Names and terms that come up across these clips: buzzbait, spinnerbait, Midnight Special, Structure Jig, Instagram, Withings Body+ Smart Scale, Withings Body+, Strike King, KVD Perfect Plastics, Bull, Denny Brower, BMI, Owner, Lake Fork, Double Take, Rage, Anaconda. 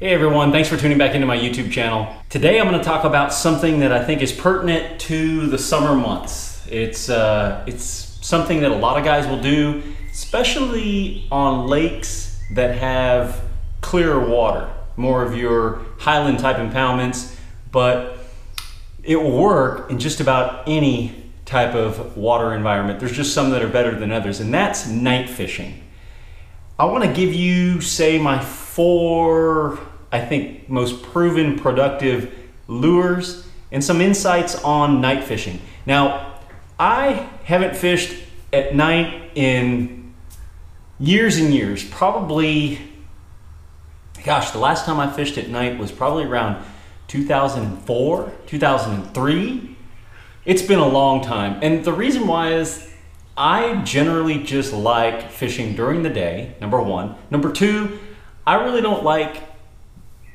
Hey everyone, thanks for tuning back into my YouTube channel. Today I'm going to talk about something that I think is pertinent to the summer months. It's something that a lot of guys will do, especially on lakes that have clearer water, more of your highland type impoundments, but it will work in just about any type of water environment. There's just some that are better than others, and that's night fishing. I want to give you, say, my four, I think, most proven productive lures and some insights on night fishing. Now, I haven't fished at night in years and years. Probably, gosh, the last time I fished at night was probably around 2004, 2003. It's been a long time. And the reason why is I generally just like fishing during the day, number one. Number two, I really don't like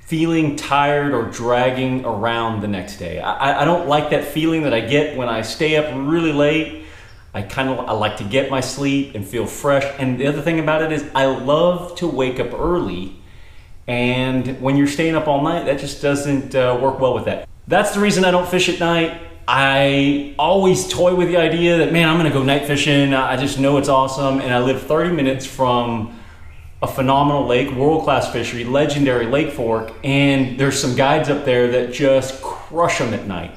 feeling tired or dragging around the next day. I don't like that feeling that I get when I stay up really late. I like to get my sleep and feel fresh. And the other thing about it is I love to wake up early. And when you're staying up all night, that just doesn't work well with that. That's the reason I don't fish at night. I always toy with the idea that, man, I'm gonna go night fishing. I just know it's awesome. And I live 30 minutes from a phenomenal lake, world-class fishery, legendary Lake Fork, and there's some guides up there that just crush them at night.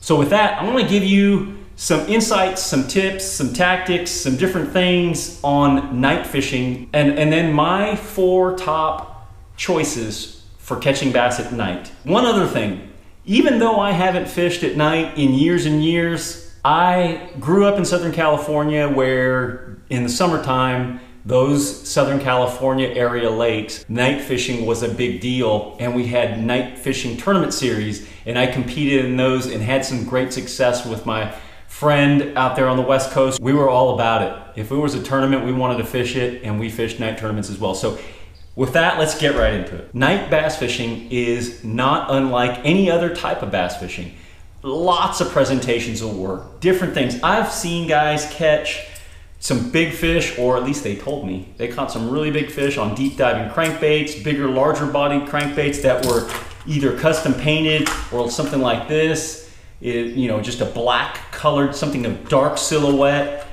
So with that, I wanna give you some insights, some tips, some tactics, some different things on night fishing, and then my four top choices for catching bass at night. One other thing, even though I haven't fished at night in years and years, I grew up in Southern California where in the summertime, those Southern California area lakes, night fishing was a big deal, and we had night fishing tournament series, and I competed in those and had some great success with my friend out there on the West Coast. We were all about it. If it was a tournament, we wanted to fish it, and we fished night tournaments as well. So with that, let's get right into it. Night bass fishing is not unlike any other type of bass fishing. Lots of presentations will work, different things. I've seen guys catch some big fish, or at least they told me, they caught some really big fish on deep diving crankbaits, bigger, larger bodied crankbaits that were either custom painted or something like this. You know, just a black colored, something of dark silhouette.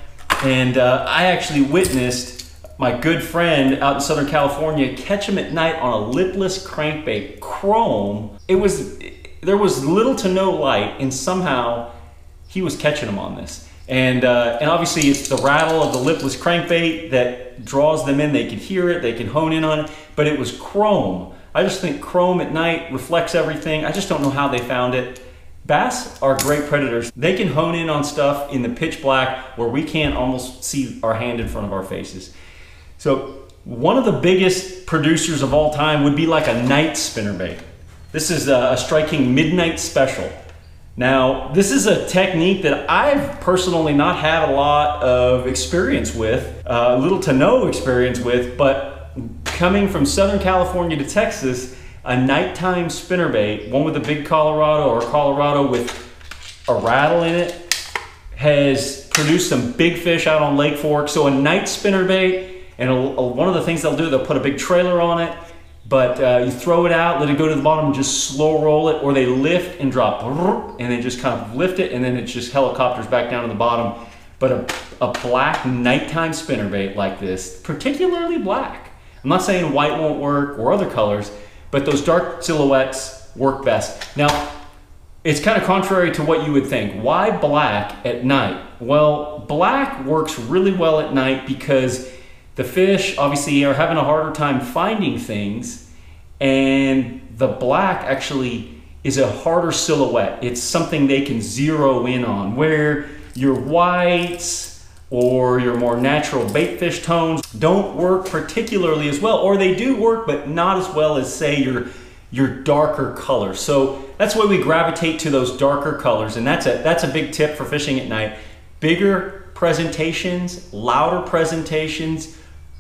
And I actually witnessed my good friend out in Southern California catch him at night on a lipless crankbait, chrome. There was little to no light, and somehow he was catching them on this. And obviously it's the rattle of the lipless crankbait that draws them in. They can hear it, they can hone in on it, but it was chrome. I just think chrome at night reflects everything. I just don't know how they found it. Bass are great predators. They can hone in on stuff in the pitch black where we can't almost see our hand in front of our faces. So one of the biggest producers of all time would be like a night spinnerbait. This is a Strike King Midnight Special. Now, this is a technique that I've personally not had a lot of experience with, little to no experience with, but coming from Southern California to Texas, a nighttime spinnerbait, one with a big Colorado or Colorado with a rattle in it, has produced some big fish out on Lake Fork. So a night spinnerbait, and one of the things they'll do, they'll put a big trailer on it, but you throw it out, let it go to the bottom and just slow roll it, or they lift and drop, and they just kind of lift it, and then it just helicopters back down to the bottom. But a black nighttime spinnerbait like this, particularly black. I'm not saying white won't work or other colors, but those dark silhouettes work best. Now, it's kind of contrary to what you would think. Why black at night? Well, black works really well at night because the fish obviously are having a harder time finding things, and the black actually is a harder silhouette. It's something they can zero in on, where your whites or your more natural baitfish tones don't work particularly as well, or they do work, but not as well as, say, your darker colors. So that's why we gravitate to those darker colors, and that's a big tip for fishing at night. Bigger presentations, louder presentations,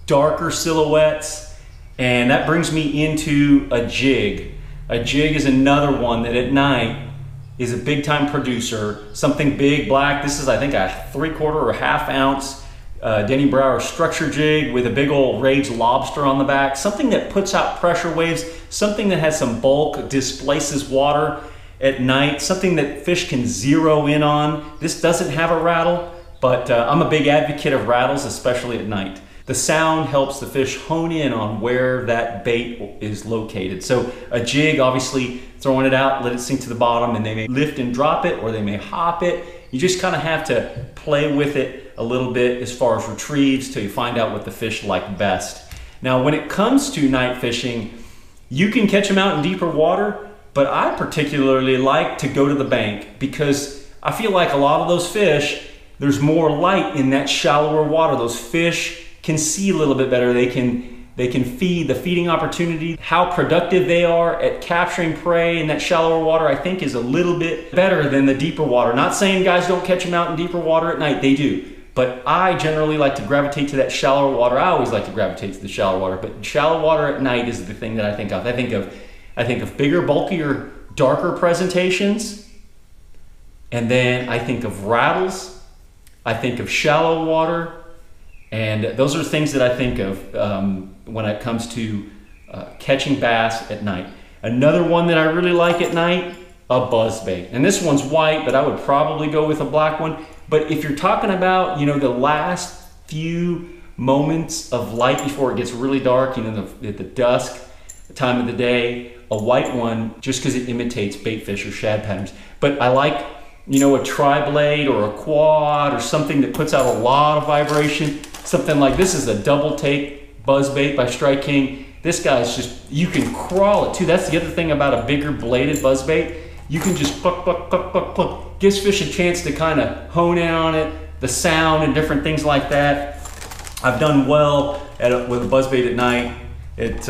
darker silhouettes. And that brings me into a jig. A jig is another one that at night is a big time producer, something big, black. This is, I think, a 3/4 or half ounce Denny Brower structure jig with a big old Rage lobster on the back, something that puts out pressure waves, something that has some bulk, displaces water at night, something that fish can zero in on. This doesn't have a rattle, but I'm a big advocate of rattles, especially at night. The sound helps the fish hone in on where that bait is located. So a jig, obviously throwing it out, let it sink to the bottom, and they may lift and drop it, or they may hop it. You just kind of have to play with it a little bit as far as retrieves till you find out what the fish like best. Now, when it comes to night fishing, you can catch them out in deeper water, but I particularly like to go to the bank because I feel like a lot of those fish, there's more light in that shallower water. Those fish can see a little bit better. They can feed, the feeding opportunity, how productive they are at capturing prey in that shallower water, I think is a little bit better than the deeper water. Not saying guys don't catch them out in deeper water at night, they do. But I generally like to gravitate to that shallower water. I always like to gravitate to the shallow water, but shallow water at night is the thing that I think of. I think of bigger, bulkier, darker presentations. And then I think of rattles. I think of shallow water. And those are things that I think of when it comes to catching bass at night. Another one that I really like at night, a buzzbait. And this one's white, but I would probably go with a black one. But if you're talking about, you know, the last few moments of light before it gets really dark, you know, the dusk, the time of the day, a white one, just because it imitates baitfish or shad patterns. But I like, you know, a tri-blade or a quad or something that puts out a lot of vibration. Something like this is a double take buzzbait by Strike King. This guy's just, you can crawl it too. That's the other thing about a bigger bladed buzzbait. You can just pluck, pluck, pluck, pluck, pluck. Gives fish a chance to kind of hone in on it, the sound and different things like that. I've done well with a buzzbait at night. It's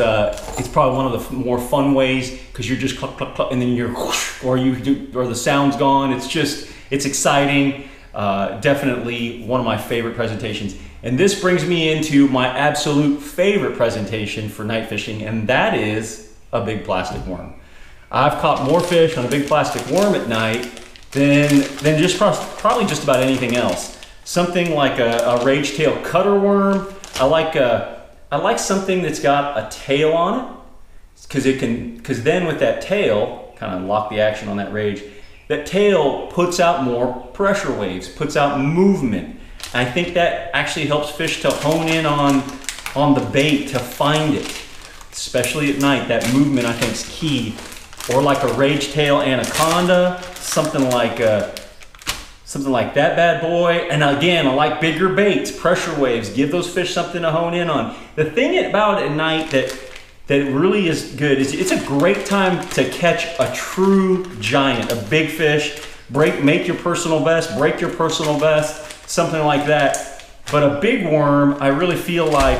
probably one of the more fun ways because you're just cluck, cluck, cluck, and then you're whoosh, or the sound's gone. It's just, it's exciting. Definitely one of my favorite presentations. And this brings me into my absolute favorite presentation for night fishing, and that is a big plastic worm. I've caught more fish on a big plastic worm at night than just probably just about anything else. Something like a Rage tail cutter worm. I like something that's got a tail on it, because then with that tail, kind of lock the action on that Rage. That tail puts out more pressure waves, puts out movement. I think that actually helps fish to hone in on the bait, to find it, especially at night. That movement I think is key. Or like a Rage tail anaconda, something like that bad boy. And again, I like bigger baits, pressure waves, give those fish something to hone in on. The thing about at night that really is good is it's a great time to catch a true giant, a big fish, make your personal best, break your personal best, something like that. But a big worm, I really feel like,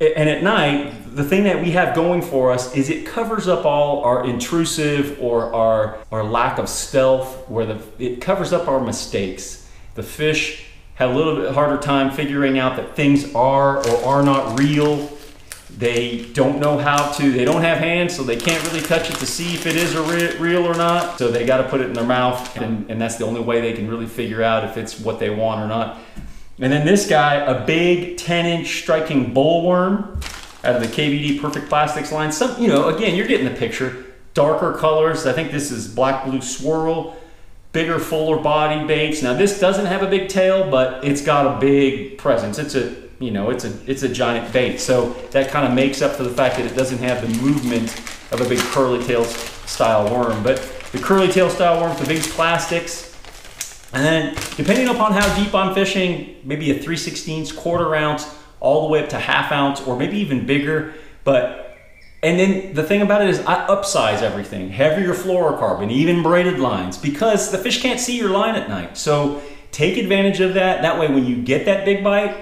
and at night, the thing that we have going for us is it covers up all our intrusive or our lack of stealth, it covers up our mistakes. The fish have a little bit harder time figuring out that things are or are not real. They don't know how to, they don't have hands, so they can't really touch it to see if it is real or not. So they gotta put it in their mouth, and that's the only way they can really figure out if it's what they want or not. And then this guy, a big 10-inch striking bull worm out of the KVD Perfect Plastics line. Some, you know, again, you're getting the picture. Darker colors, I think this is black blue swirl, bigger, fuller body baits. Now this doesn't have a big tail, but it's got a big presence. It's a giant bait. So that kind of makes up for the fact that it doesn't have the movement of a big curly tail style worm. But the curly tail style worm, the big plastics. And then depending upon how deep I'm fishing, maybe a 3/16, quarter ounce, all the way up to half ounce, or maybe even bigger. And then the thing about it is I upsize everything, heavier fluorocarbon, even braided lines, because the fish can't see your line at night. So take advantage of that. That way when you get that big bite,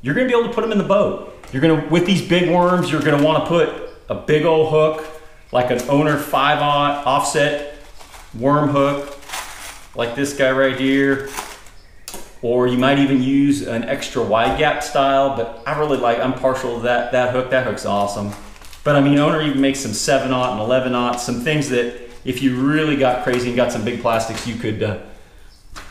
you're gonna be able to put them in the boat. With these big worms, you're gonna wanna put a big old hook, like an Owner 5/0 offset worm hook, like this guy right here. Or you might even use an extra wide gap style, but I really like, I'm partial to that hook. That hook's awesome. But I mean, Owner even makes some 7/0 and 11/0, some things that if you really got crazy and got some big plastics, you could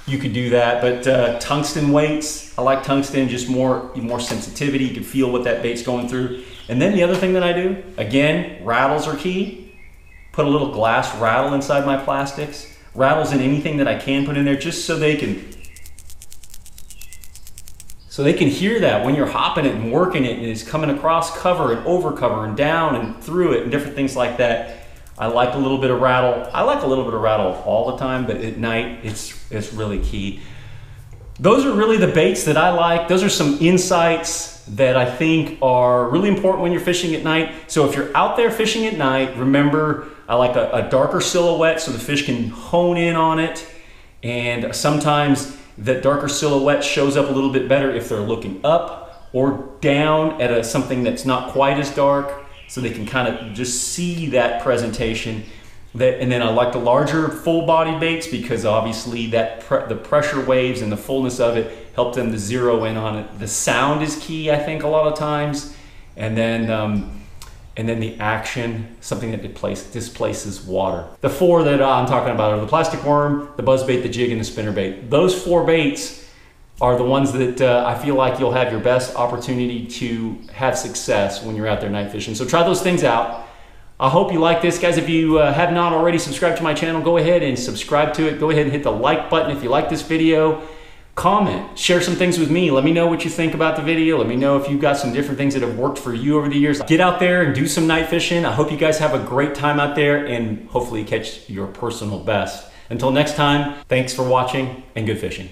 you could do that. But tungsten weights, I like tungsten, just more sensitivity. You can feel what that bait's going through. And then the other thing that I do, again, rattles are key. Put a little glass rattle inside my plastics. Rattles in anything that I can put in there, just so they can hear that when you're hopping it and working it, and it's coming across cover and over cover and down and through it and different things like that. I like a little bit of rattle. I like a little bit of rattle all the time, but at night it's really key. Those are really the baits that I like. Those are some insights that I think are really important when you're fishing at night. So if you're out there fishing at night, remember, I like a darker silhouette so the fish can hone in on it. And sometimes that darker silhouette shows up a little bit better if they're looking up or down at something that's not quite as dark, so they can kind of just see that presentation. And then I like the larger full body baits because obviously the pressure waves and the fullness of it help them to zero in on it. The sound is key, I think, a lot of times. And then the action, something that displaces water. The four that I'm talking about are the plastic worm, the buzzbait, the jig, and the spinnerbait. Those four baits are the ones that I feel like you'll have your best opportunity to have success when you're out there night fishing. So try those things out. I hope you like this, guys. If you have not already subscribed to my channel, go ahead and subscribe to it. Go ahead and hit the like button if you like this video. Comment, share some things with me. Let me know what you think about the video. Let me know if you've got some different things that have worked for you over the years. Get out there and do some night fishing. I hope you guys have a great time out there and hopefully catch your personal best. Until next time, thanks for watching and good fishing.